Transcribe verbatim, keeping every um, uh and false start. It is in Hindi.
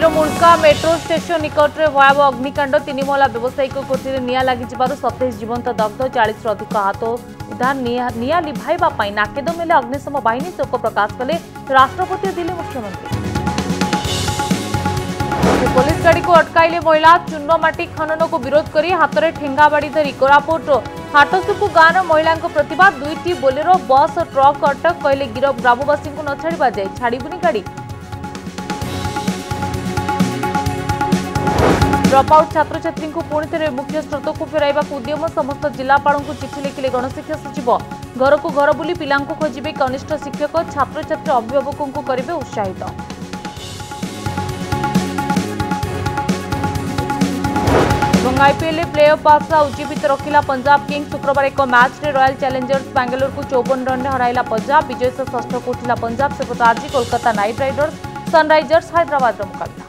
दिल्ली मुंडका मेट्रो स्टेशन निकट में भयावह अग्निकांड तीन महला व्यावसायिक कोठी निया लगी सत्ताईस जीवंत दग्ध चालीस अधिक आहत उद्धार निया लिभाई नाकेद मेले अग्निशम बाहिनी शोक प्रकाश कले राष्ट्रपति दिल्ली मुख्यमंत्री पुलिस गाड़ी को अटकाइले महिला चूर्णमाटी खनन को विरोध कर हाथ में ठेंगा बाड़ी धरी कोरापुट हाटसुपु गाँव महिला प्रतिवाद दुईटी बोलेरो बस ट्रक अटक कहले गिरफ ग्रामवासी को न छाड़ा जाए छाड़बुनी गाड़ी ड्रपआउट छात्र छात्री को पुणी थे मुख्य स्रोत को फेरवा उद्यम समस्त जिलापाल को चिठी लिखिले गणशिक्षा सचिव घर को घर बुली पिला खोजे कनिष्ठ शिक्षक छात्र छात्री अभिभावकों को करेंगे उत्साहित। आईपीएल प्लेऑफ आशा उज्जीवित रखिला पंजाब किंग्स शुक्रवार एक मैच में रॉयल चैलेंजर्स बेंगलोर को चौवन रन हराइला पंजाब विजय से षष्ठ को उठिला पंजाब सेपटे आज Kolkata night Riders Sunrisers Hyderabad मुकाबला।